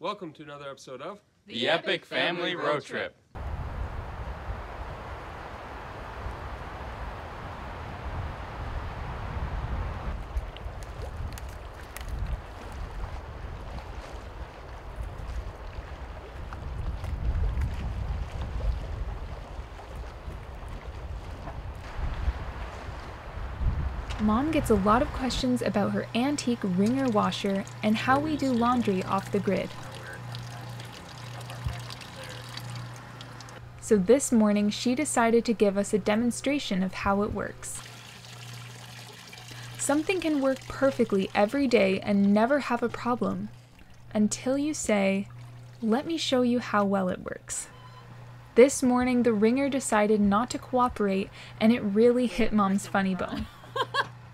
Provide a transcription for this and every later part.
Welcome to another episode of The Epic Family Road Trip. Mom gets a lot of questions about her antique wringer washer and how we do laundry off the grid. So this morning she decided to give us a demonstration of how it works. Something can work perfectly every day and never have a problem, until you say, "Let me show you how well it works." This morning the wringer decided not to cooperate and it really hit Mom's funny bone.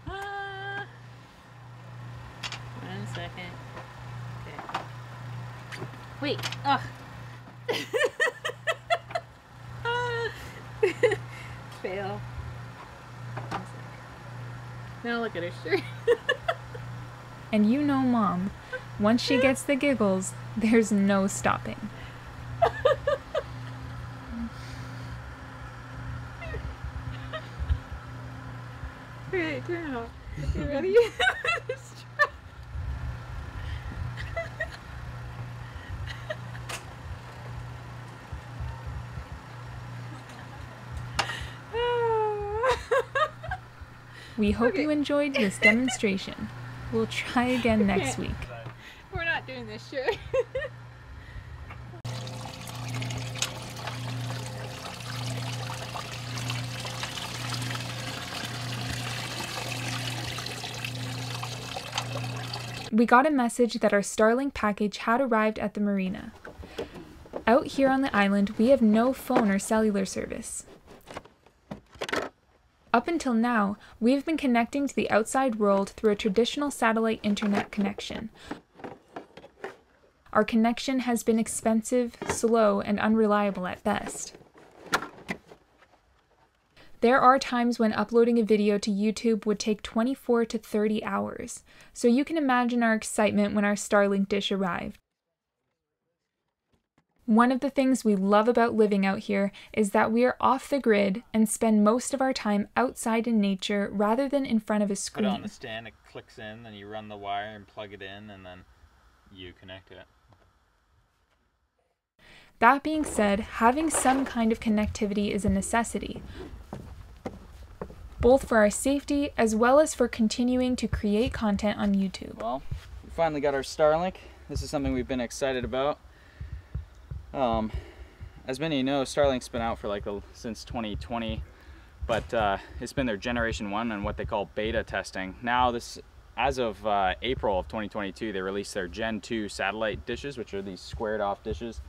1 second. Okay. Wait. Ugh. Fail. 1 second. Now look at her shirt. And you know Mom, once she gets the giggles, there's no stopping. Okay, turn it off. You ready? We hope you enjoyed this demonstration. We'll try again next week. We're not doing this shirt. We got a message that our Starlink package had arrived at the marina. Out here on the island, we have no phone or cellular service. Up until now, we have been connecting to the outside world through a traditional satellite internet connection. Our connection has been expensive, slow, and unreliable at best. There are times when uploading a video to YouTube would take 24 to 30 hours, so you can imagine our excitement when our Starlink dish arrived. One of the things we love about living out here is that we are off the grid and spend most of our time outside in nature rather than in front of a screen. Put it on the stand, it clicks in, then you run the wire and plug it in, and then you connect it. That being said, having some kind of connectivity is a necessity, both for our safety as well as for continuing to create content on YouTube. Well, we finally got our Starlink. This is something we've been excited about. As many of you know, Starlink's been out for since 2020, but it's been their generation 1 and what they call beta testing. Now this, as of April of 2022, they released their Gen 2 satellite dishes, which are these squared off dishes.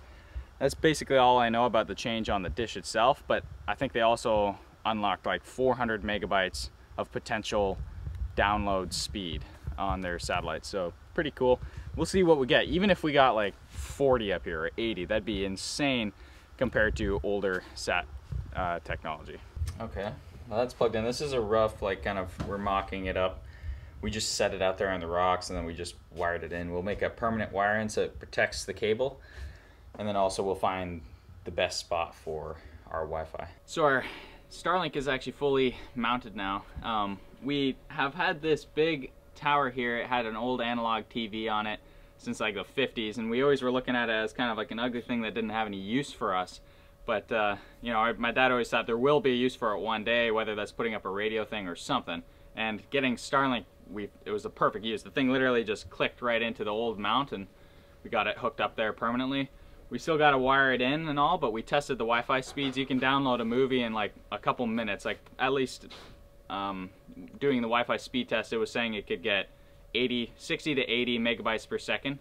That's basically all I know about the change on the dish itself, but I think they also unlocked 400 megabytes of potential download speed on their satellites, so pretty cool. We'll see what we get. Even if we got 40 up here or 80, that'd be insane compared to older sat technology. Okay, well that's plugged in. This is a rough, we're mocking it up. We just set it out there on the rocks and then we just wired it in. We'll make a permanent wire in so it protects the cable, and then also we'll find the best spot for our Wi-Fi. So our Starlink is actually fully mounted now. We have had this big tower here. It had an old analog TV on it since the 50s, and we always were looking at it as an ugly thing that didn't have any use for us. But you know, my dad always thought there will be a use for it one day, whether that's putting up a radio thing or something. And getting Starlink, it was the perfect use. The thing literally just clicked right into the old mount, and we got it hooked up there permanently. We still got to wire it in and all, but we tested the Wi-Fi speeds. You can download a movie in a couple minutes, at least doing the Wi-Fi speed test, it was saying it could get 60 to 80 megabytes per second.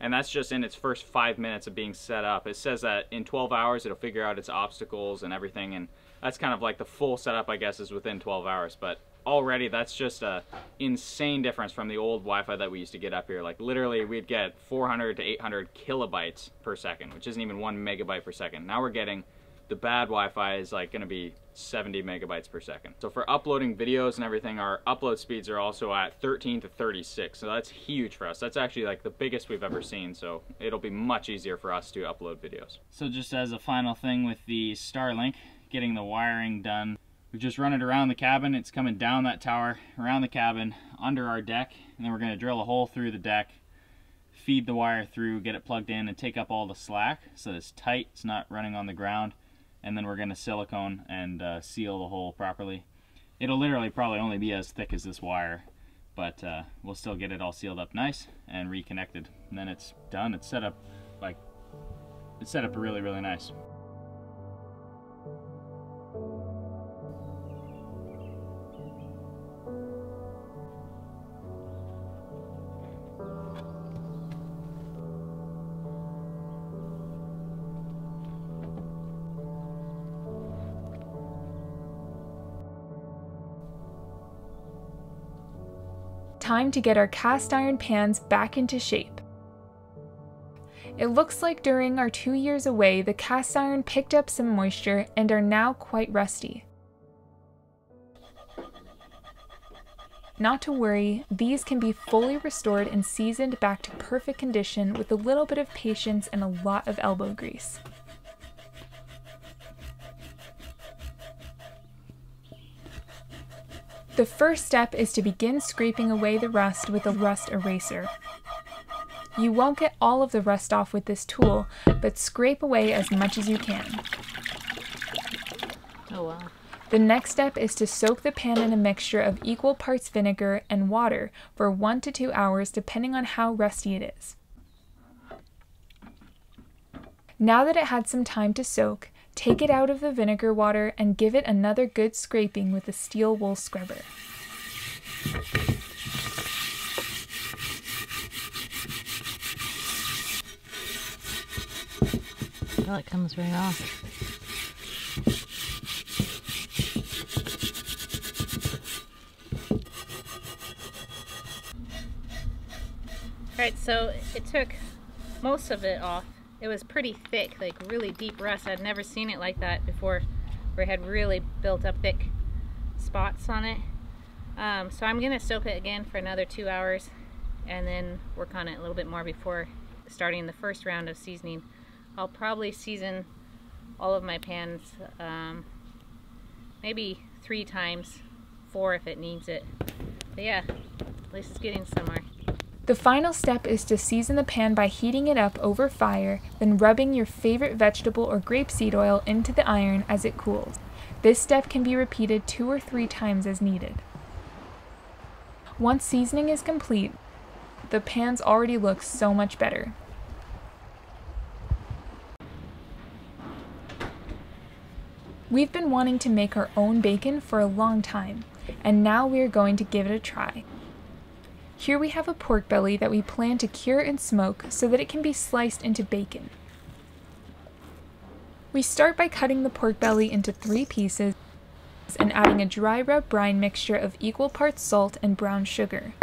And that's just in its first 5 minutes of being set up. It says that in 12 hours, it'll figure out its obstacles and everything. And that's the full setup, I guess, is within 12 hours. But already that's just a insane difference from the old Wi-Fi that we used to get up here. Literally we'd get 400 to 800 kilobytes per second, which isn't even 1 megabyte per second. Now we're getting the bad Wi-Fi is like gonna be 70 megabytes per second. So for uploading videos and everything, our upload speeds are also at 13 to 36. So that's huge for us. That's actually like the biggest we've ever seen. So it'll be much easier for us to upload videos. So just as a final thing with the Starlink, getting the wiring done, we've just run it around the cabin. It's coming down that tower, around the cabin, under our deck, and then we're gonna drill a hole through the deck, feed the wire through, get it plugged in, and take up all the slack so that it's tight, it's not running on the ground. And then we're gonna silicone and seal the hole properly. It'll literally probably only be as thick as this wire, but we'll still get it all sealed up nice and reconnected. And then it's done, it's set up like, it's set up really, really nice. Time to get our cast iron pans back into shape. It looks like during our 2 years away, the cast iron picked up some moisture and are now quite rusty. Not to worry, these can be fully restored and seasoned back to perfect condition with a little bit of patience and a lot of elbow grease. The first step is to begin scraping away the rust with a rust eraser. You won't get all of the rust off with this tool, but scrape away as much as you can. Oh, wow. The next step is to soak the pan in a mixture of equal parts vinegar and water for 1 to 2 hours, depending on how rusty it is. Now that it had some time to soak, take it out of the vinegar water and give it another good scraping with a steel wool scrubber. Well, it comes right off. Alright, so it took most of it off. It was pretty thick, like really deep rust. I'd never seen it like that before, where it had really built up thick spots on it. So I'm gonna soak it again for another 2 hours and then work on it a little bit more before starting the first round of seasoning. I'll probably season all of my pans maybe 3 times, 4 if it needs it. But yeah, at least it's getting somewhere. The final step is to season the pan by heating it up over fire, then rubbing your favorite vegetable or grapeseed oil into the iron as it cools. This step can be repeated 2 or 3 times as needed. Once seasoning is complete, the pans already look so much better. We've been wanting to make our own bacon for a long time, and now we're going to give it a try. Here we have a pork belly that we plan to cure and smoke so that it can be sliced into bacon. We start by cutting the pork belly into 3 pieces and adding a dry rub brine mixture of equal parts salt and brown sugar.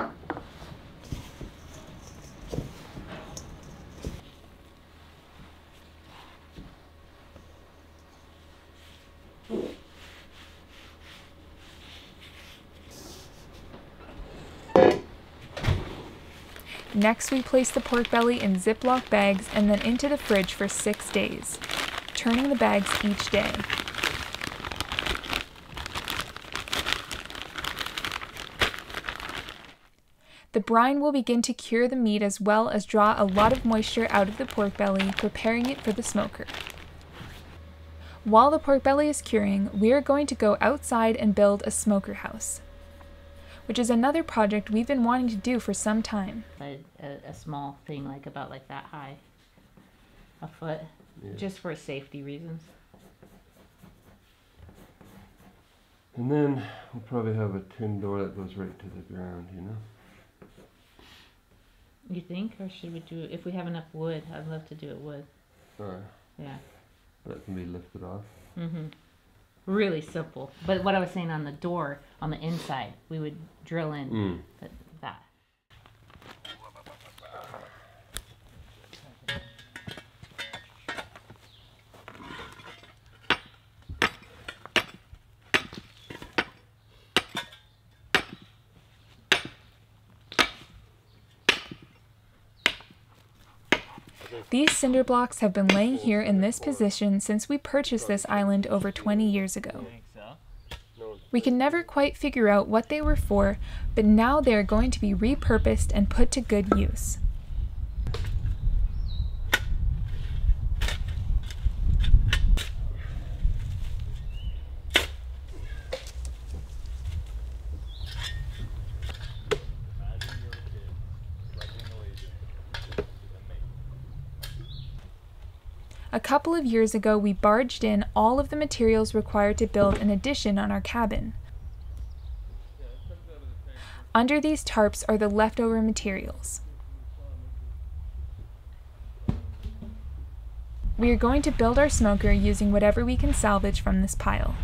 Next, we place the pork belly in Ziploc bags and then into the fridge for 6 days, turning the bags each day. The brine will begin to cure the meat as well as draw a lot of moisture out of the pork belly, preparing it for the smoker. While the pork belly is curing, we are going to go outside and build a smoker house, which is another project we've been wanting to do for some time. A small thing like about like that high, a foot, yeah. Just for safety reasons. And then we'll probably have a tin door that goes right to the ground, you know? You think, or should we do it? If we have enough wood, I'd love to do it wood. Alright. Yeah. That can be lifted off. Mm-hmm. Really simple, but what I was saying on the door, on the inside, we would drill in that. These cinder blocks have been laying here in this position since we purchased this island over 20 years ago. We can never quite figure out what they were for, but now they are going to be repurposed and put to good use. A couple of years ago, we barged in all of the materials required to build an addition on our cabin. Under these tarps are the leftover materials. We are going to build our smoker using whatever we can salvage from this pile.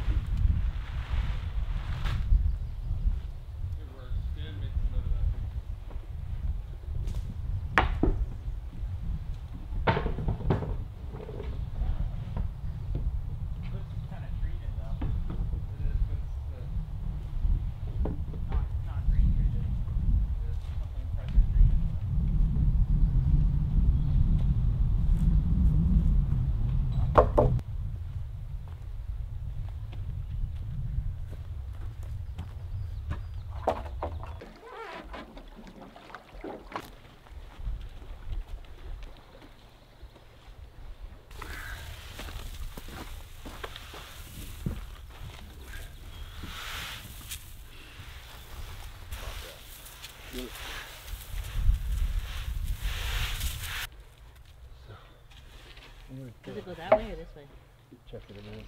Does it go that way or this way? Check it a minute.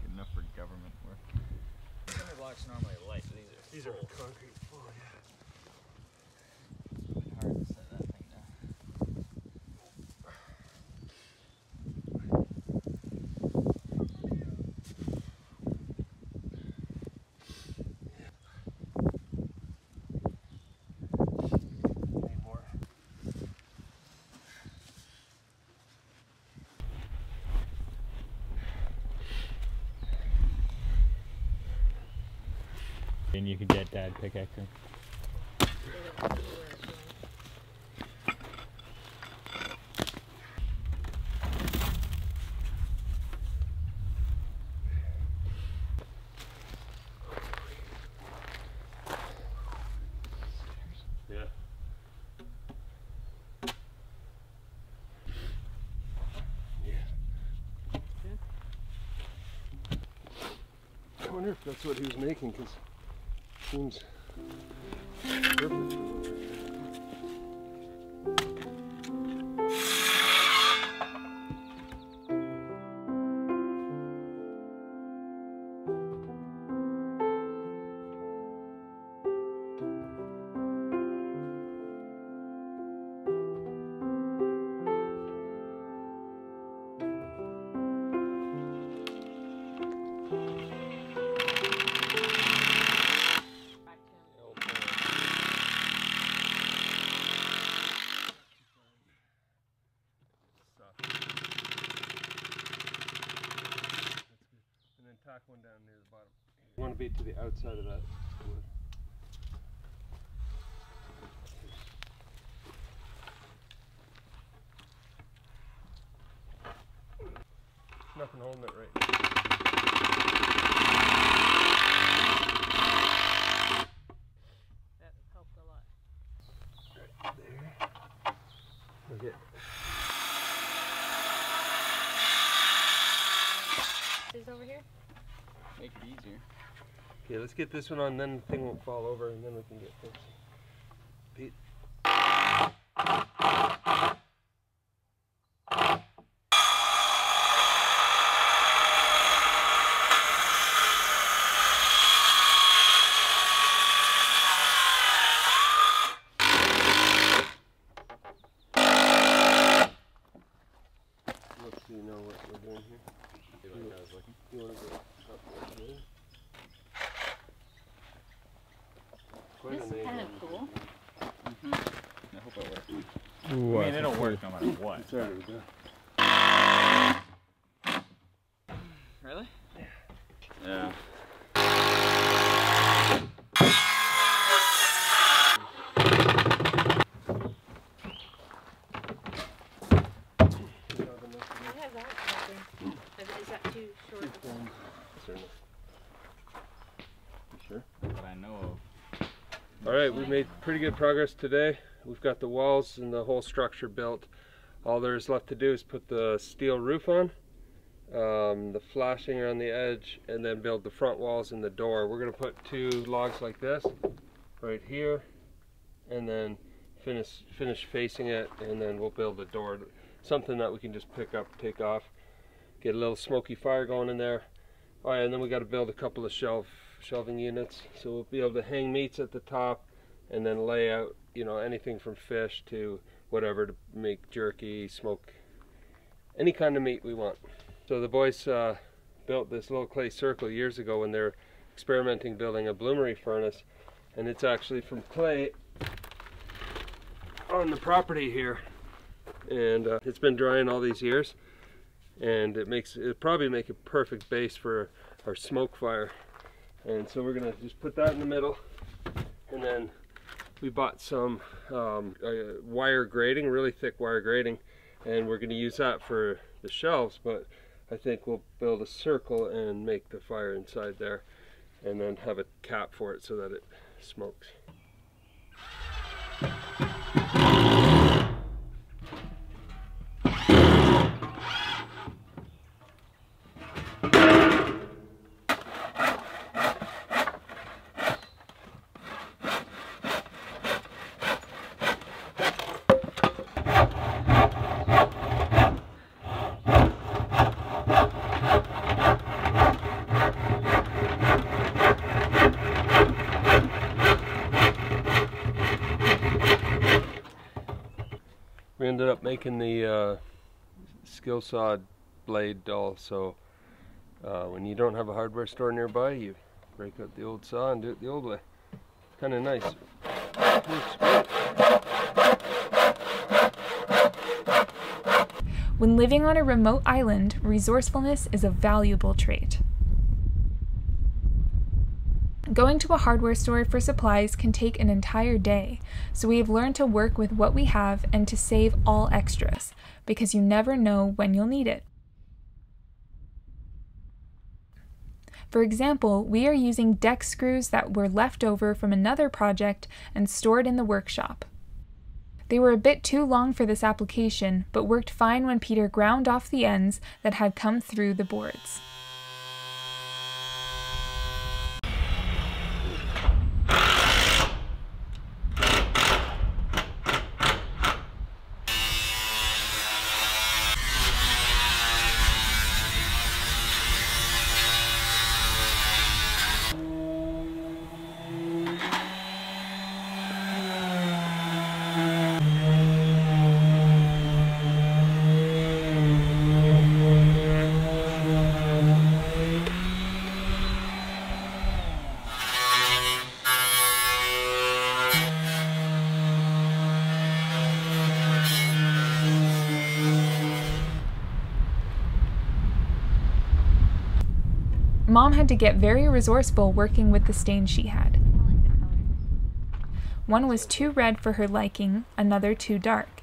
Good enough for government work. Cinder blocks normally light, but these are concrete full, yeah. And you can get dad pickaxe him. Yeah. I wonder if that's what he was making, because seems perfect. One down near the bottom. You want to be to the outside of that wood. Nothing holding it right. That helped a lot. Right there. We'll get. Is over here? Make it easier. Okay, let's get this one on, then the thing won't fall over, and then we can get this. Pete. Let's see, you know what we're doing here. Like I was looking. You want to go up there? This is kind of cool. Mm-hmm. I hope it works. Ooh, I mean, it'll work no matter what. It's already done. Yeah. Alright, we've made pretty good progress today. We've got the walls and the whole structure built. All there's left to do is put the steel roof on, the flashing around the edge, and then build the front walls and the door. We're going to put two logs like this right here, and then finish facing it, and then we'll build the door. Something that we can just pick up, take off, get a little smoky fire going in there. Alright, and then we got to build a couple of shelving units, so we'll be able to hang meats at the top and then lay out, you know, anything from fish to whatever, to make jerky, smoke any kind of meat we want. So the boys built this little clay circle years ago when they're experimenting building a bloomery furnace, and it's actually from clay on the property here, and it's been drying all these years, and it'll probably make a perfect base for our smoke fire. And so we're going to just put that in the middle, and then we bought some wire grating, really thick wire grating, and we're going to use that for the shelves, but I think we'll build a circle and make the fire inside there, and then have a cap for it so that it smokes. We ended up making the skill saw blade doll, so when you don't have a hardware store nearby, you break out the old saw and do it the old way. It's kind of nice. When living on a remote island, resourcefulness is a valuable trait. Going to a hardware store for supplies can take an entire day, so we have learned to work with what we have and to save all extras, because you never know when you'll need it. For example, we are using deck screws that were left over from another project and stored in the workshop. They were a bit too long for this application, but worked fine when Peter ground off the ends that had come through the boards. Mom had to get very resourceful working with the stain she had. One was too red for her liking, another too dark.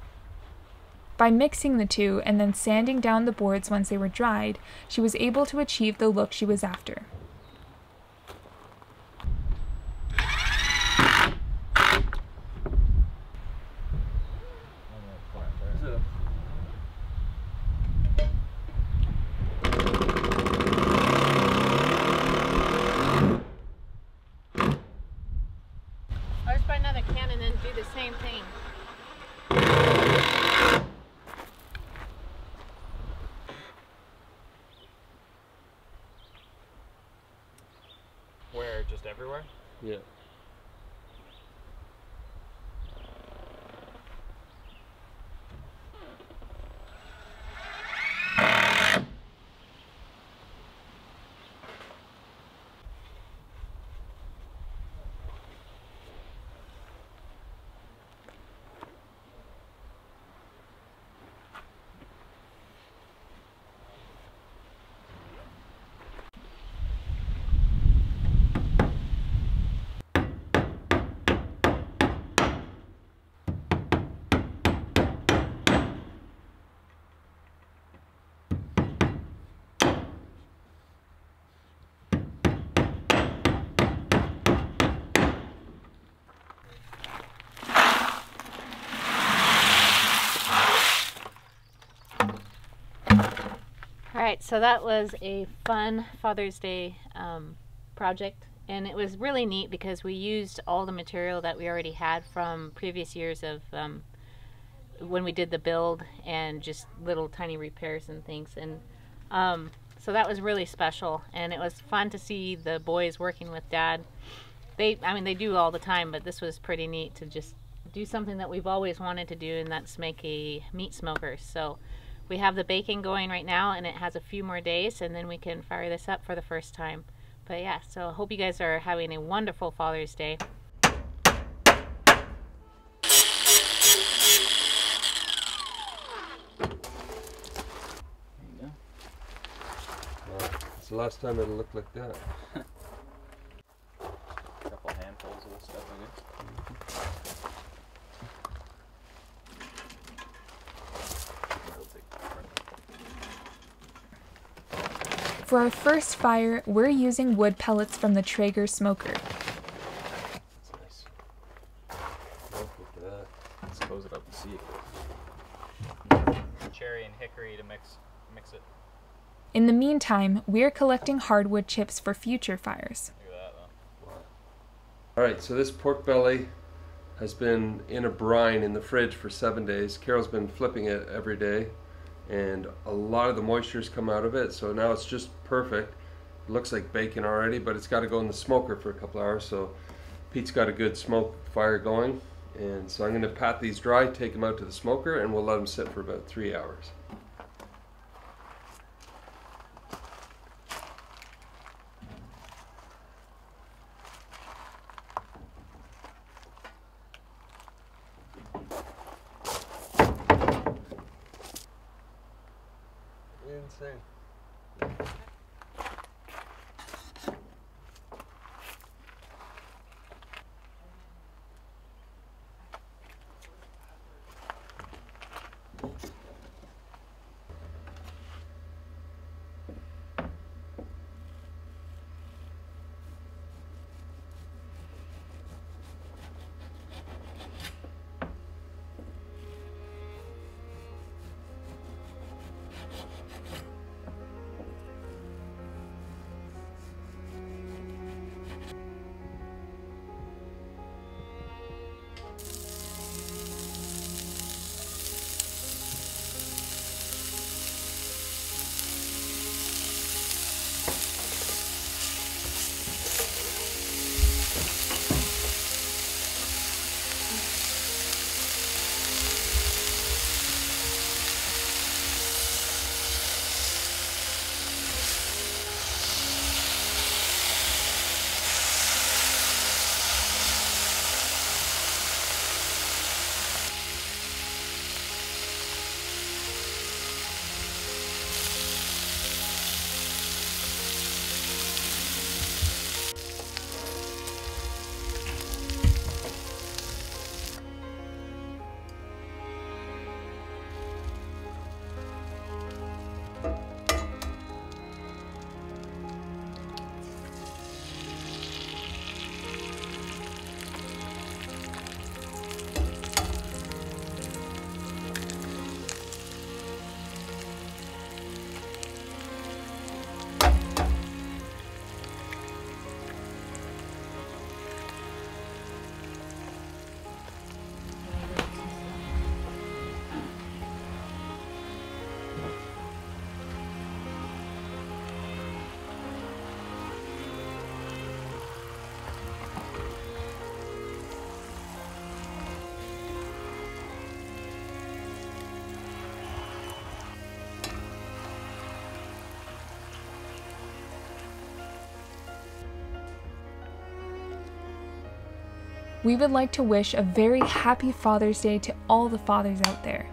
By mixing the two and then sanding down the boards once they were dried, she was able to achieve the look she was after. Just everywhere? Yeah. Alright, so that was a fun Father's Day project, and it was really neat because we used all the material that we already had from previous years of when we did the build, and just little tiny repairs and things, and so that was really special. And it was fun to see the boys working with Dad. I mean they do all the time, but this was pretty neat to just do something that we've always wanted to do, and that's make a meat smoker. So we have the baking going right now, and it has a few more days, and then we can fire this up for the first time. But yeah, so I hope you guys are having a wonderful Father's Day. There you go. Well, it's the last time it'll look like that. A couple handfuls of this stuff, I guess. For our first fire, we're using wood pellets from the Traeger smoker. That's nice. Let's close it up and see it. Cherry and hickory to mix it. In the meantime, we're collecting hardwood chips for future fires. Look at that, though. Alright, so this pork belly has been in a brine in the fridge for 7 days. Carol's been flipping it every day, and a lot of the moisture's come out of it, so now it's just perfect. It looks like bacon already, but it's got to go in the smoker for a couple hours. So Pete's got a good smoke fire going, and so I'm going to pat these dry, take them out to the smoker, and we'll let them sit for about 3 hours. We would like to wish a very happy Father's Day to all the fathers out there.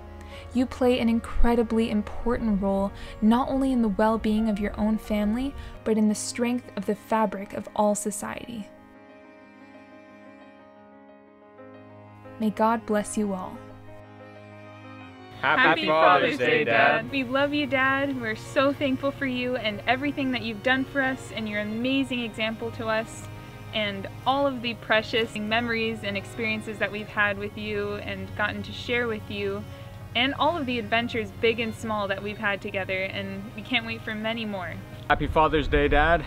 You play an incredibly important role, not only in the well-being of your own family, but in the strength of the fabric of all society. May God bless you all. Happy Father's Day, Dad. We love you, Dad. We're so thankful for you and everything that you've done for us, and your amazing example to us, and all of the precious memories and experiences that we've had with you and gotten to share with you. and all of the adventures big and small that we've had together, and we can't wait for many more. Happy Father's Day, Dad.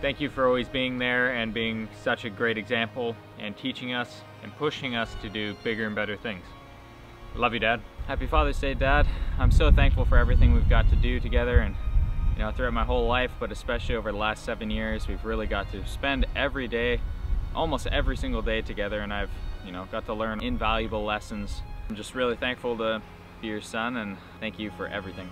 Thank you for always being there and being such a great example and teaching us and pushing us to do bigger and better things. Love you, Dad. Happy Father's Day, Dad. I'm so thankful for everything we've got to do together, and you know, throughout my whole life, but especially over the last 7 years, we've really got to spend every day, almost every single day together, and I've, you know, got to learn invaluable lessons. I'm just really thankful to be your son, and thank you for everything.